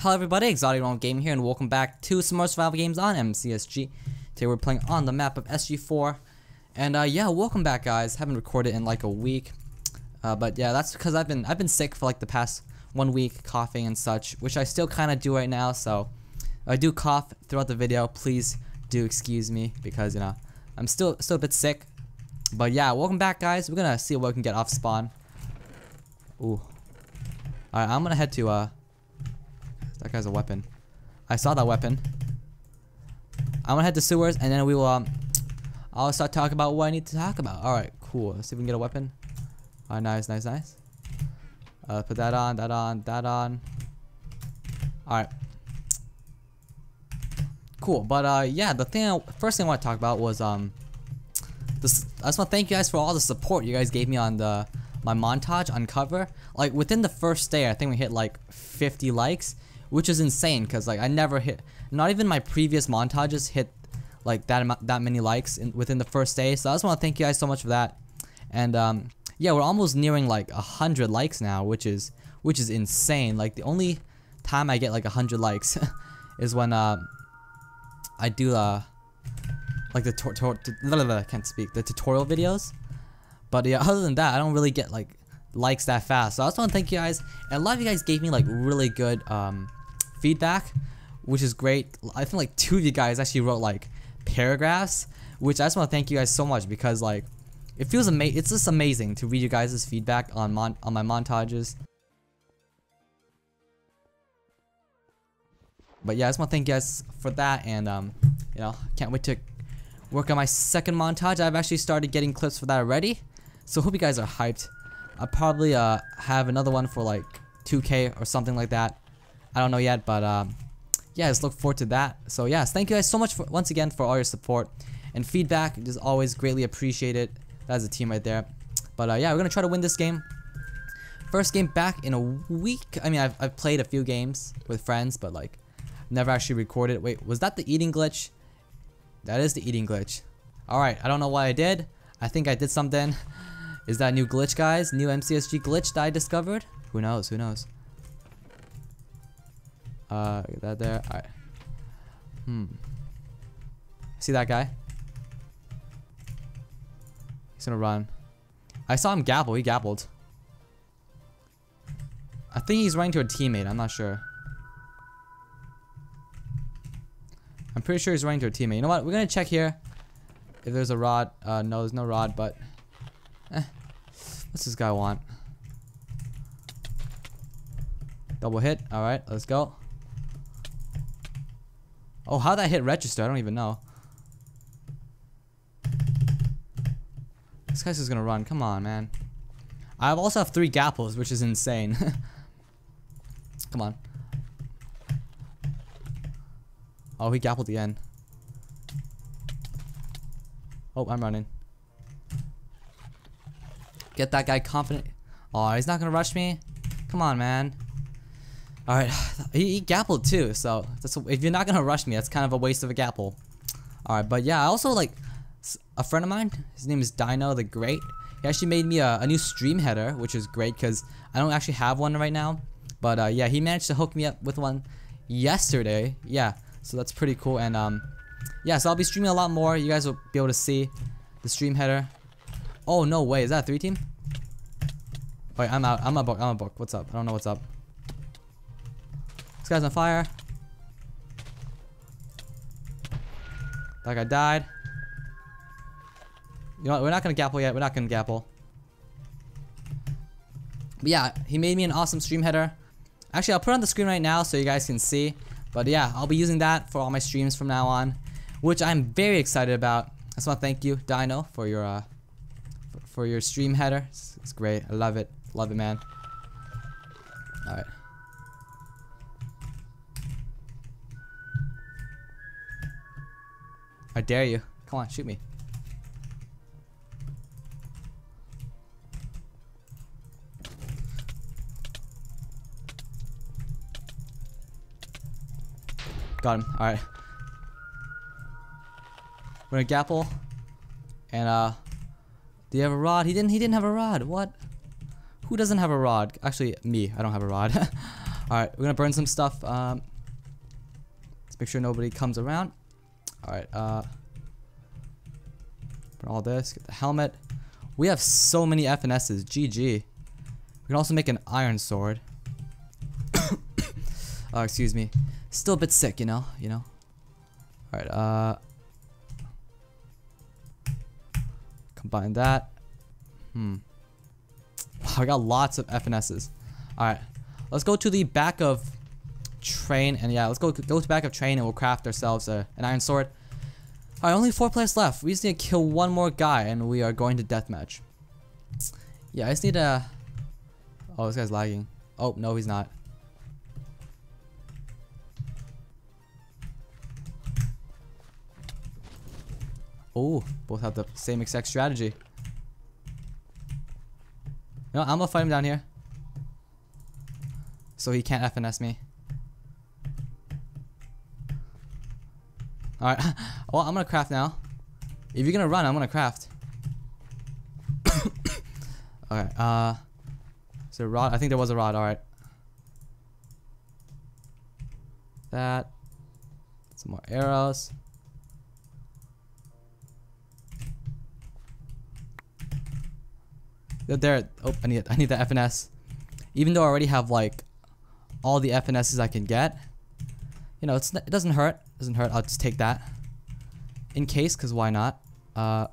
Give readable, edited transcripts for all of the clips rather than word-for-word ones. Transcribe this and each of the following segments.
Hello everybody, ExoticRealm Gaming here, and welcome back to some more survival games on MCSG. Today we're playing on the map of SG4, and yeah, welcome back, guys. Haven't recorded in like a week, but yeah, that's because I've been sick for like the past 1 week, coughing and such, which I still kind of do right now. So if I do cough throughout the video, please do excuse me because you know I'm still a bit sick. But yeah, welcome back, guys. We're gonna see what we can get off spawn. Ooh, alright, I'm gonna head to That guy's a weapon. I saw that weapon. I'm gonna head to sewers, and then we will, I'll start talking about what I need to talk about. Alright, cool. Let's see if we can get a weapon. Alright, nice, nice, nice. Put that on, that on, that on. Alright. Cool, but, yeah, the thing, first thing I want to talk about was, I just want to thank you guys for all the support you guys gave me on my montage, Uncover. Like, within the first day, I think we hit, like, 50 likes. Which is insane, cause like I never hit, not even my previous montages hit like that many likes within the first day. So I just want to thank you guys so much for that. And yeah, we're almost nearing like 100 likes now, which is insane. Like the only time I get like 100 likes is when I do like I can't speak, the tutorial videos. But yeah, other than that, I don't really get like likes that fast. So I just want to thank you guys, and a lot of you guys gave me like really good feedback, which is great. I think like 2 of you guys actually wrote like paragraphs, which I just want to thank you guys so much because like it feels amazing. It's just amazing to read you guys' feedback on my montages. But yeah, I just want to thank you guys for that, and you know, can't wait to work on my second montage. I've actually started getting clips for that already, so hope you guys are hyped. I'll probably have another one for like 2K or something like that. I don't know yet, but yeah, just look forward to that. So yes, thank you guys so much once again for all your support and feedback. It is always greatly appreciated. That's a team right there. But yeah, we're gonna try to win this game. First game back in a week. I mean, I've played a few games with friends, but like never actually recorded. Wait, was that the eating glitch? That is the eating glitch. All right, I don't know what I did. I think I did something. Is that new glitch, guys? New MCSG glitch that I discovered? Who knows? Who knows? Get that there. Alright. See that guy? He's gonna run. I saw him gabble. He gabbled. I think he's running to a teammate. I'm not sure. I'm pretty sure he's running to a teammate. You know what? We're gonna check here. If there's a rod. No, there's no rod, but... What's this guy want? Double hit. Alright, let's go. Oh, how'd that hit register? I don't even know. This guy's just gonna run. Come on, man. I also have 3 gapples, which is insane. Come on. Oh, he gappled again. Oh, I'm running. Get that guy confident. Oh, he's not gonna rush me. Come on, man. All right, he gappled too. So that's if you're not gonna rush me, that's kind of a waste of a gapple. All right, but yeah, I also like a friend of mine. His name is Dino the Great. He actually made me a new stream header, which is great because I don't actually have one right now. But yeah, he managed to hook me up with one yesterday. Yeah, so that's pretty cool. And yeah, so I'll be streaming a lot more. You guys will be able to see the stream header. Oh, no way. Is that a 3-team? Wait, I'm out. I'm a book. What's up? I don't know what's up. This guy's on fire. That guy died. You know what? We're not going to gapple yet. We're not going to gapple. But yeah, he made me an awesome stream header. Actually, I'll put it on the screen right now so you guys can see. But yeah, I'll be using that for all my streams from now on, which I'm very excited about. I just want to thank you, Dino, for your... for your stream header. It's great. I love it. Love it, man. Alright. I dare you. Come on, shoot me. Got him. Alright. We're gonna gapple. And do you have a rod? He didn't have a rod. What? Who doesn't have a rod? Actually, me. I don't have a rod. Alright, we're gonna burn some stuff. Let's make sure nobody comes around. Alright, burn all this, get the helmet. We have so many FNS's. GG. We can also make an iron sword. Excuse me. Still a bit sick, you know. Alright, combine that. Wow, I got lots of FNS's. Alright. Let's go to the back of train, and yeah, let's go to the back of train and we'll craft ourselves an iron sword. Alright, only 4 players left. We just need to kill one more guy and we are going to deathmatch. Yeah, I just need to... Oh, this guy's lagging. Oh, no, he's not. Oh, both have the same exact strategy. No, I'm gonna fight him down here, so he can't FNS me. Alright, well, I'm gonna craft now. If you're gonna run, I'm gonna craft. Alright, is there a rod? I think there was a rod, alright. That. Some more arrows. There, oh, I need the FNS. Even though I already have, like, all the FNS's I can get, you know, it doesn't hurt. Doesn't hurt. I'll just take that in case, because why not? Alright,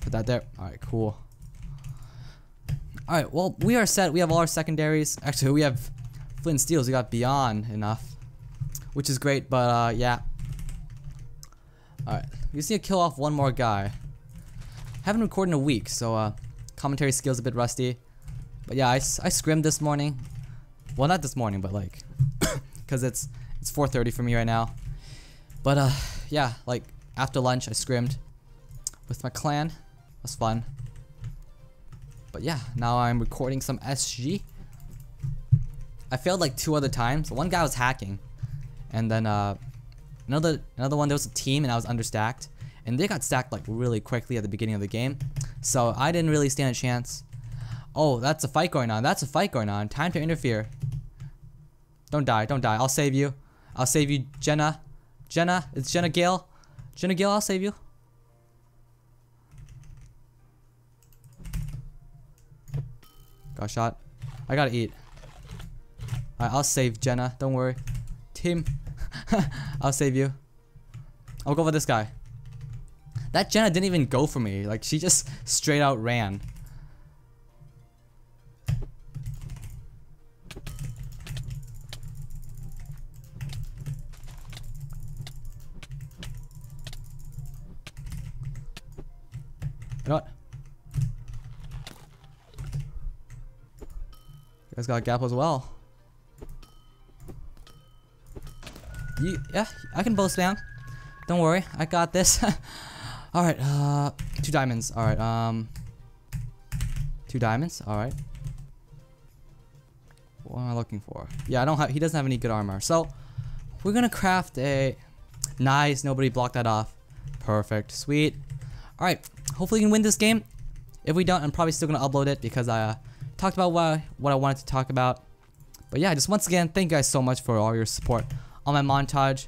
put that there. Alright, cool. Alright, well, we are set. We have all our secondaries. Actually, we have flint and steels. We got beyond enough, which is great, but, yeah. Alright, we just need to kill off one more guy. Haven't recorded in a week, so, commentary skills a bit rusty. But yeah, I scrimmed this morning. Well, not this morning, but like, because it's 4:30 for me right now. But yeah, like after lunch I scrimmed with my clan. It was fun. But yeah, now I'm recording some SG. I failed like 2 other times. One guy was hacking, and then another one, there was a team and I was understacked, and they got stacked like really quickly at the beginning of the game, so I didn't really stand a chance. Oh, that's a fight going on. That's a fight going on. Time to interfere. Don't die. Don't die. I'll save you. I'll save you, Jenna. Jenna. It's Jenna Gale. Jenna Gale, I'll save you. Got shot. I gotta eat. Alright, I'll save Jenna. Don't worry. Team. I'll save you. I'll go for this guy. That Jenna didn't even go for me. Like, she just straight out ran. You know what? You guys got a gap as well. Yeah, I can both down. Don't worry, I got this. Alright, 2 diamonds. Alright, 2 diamonds, alright. What am I looking for? Yeah, he doesn't have any good armor. So, we're gonna craft a... Nice, nobody blocked that off. Perfect, sweet. Alright. Hopefully you can win this game. If we don't, I'm probably still going to upload it because I talked about what I wanted to talk about. But yeah, just once again, thank you guys so much for all your support on my montage.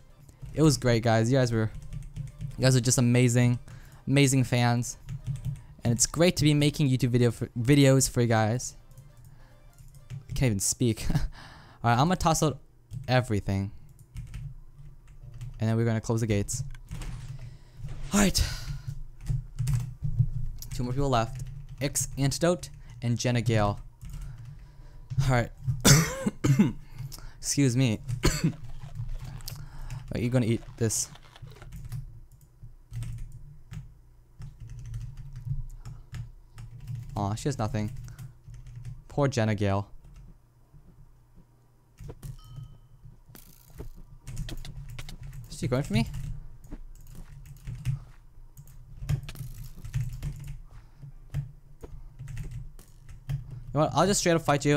It was great, guys. You guys are just amazing, amazing fans. And it's great to be making YouTube videos for you guys. I can't even speak. Alright, I'm going to toss out everything. And then we're going to close the gates. Alright. 2 more people left. X Antidote and Jenna Gale. Alright. Excuse me. Are you gonna eat this? Aw, she has nothing. Poor Jenna Gale. Is she going for me? I'll just straight up fight you.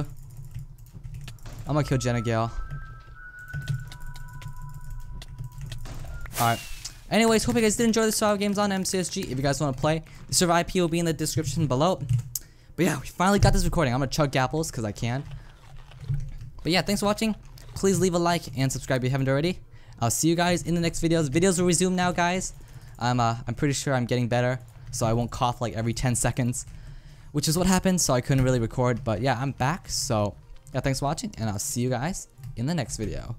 I'm gonna kill Jenna Gale. Alright. Anyways, hope you guys did enjoy the survival games on MCSG. If you guys want to play, the server IP will be in the description below. But yeah, we finally got this recording. I'm gonna chug apples because I can. But yeah, thanks for watching. Please leave a like and subscribe if you haven't already. I'll see you guys in the next videos. Videos will resume now, guys. I'm pretty sure I'm getting better, so I won't cough like every 10 seconds, which is what happened, so I couldn't really record. But yeah, I'm back. So yeah, thanks for watching, and I'll see you guys in the next video.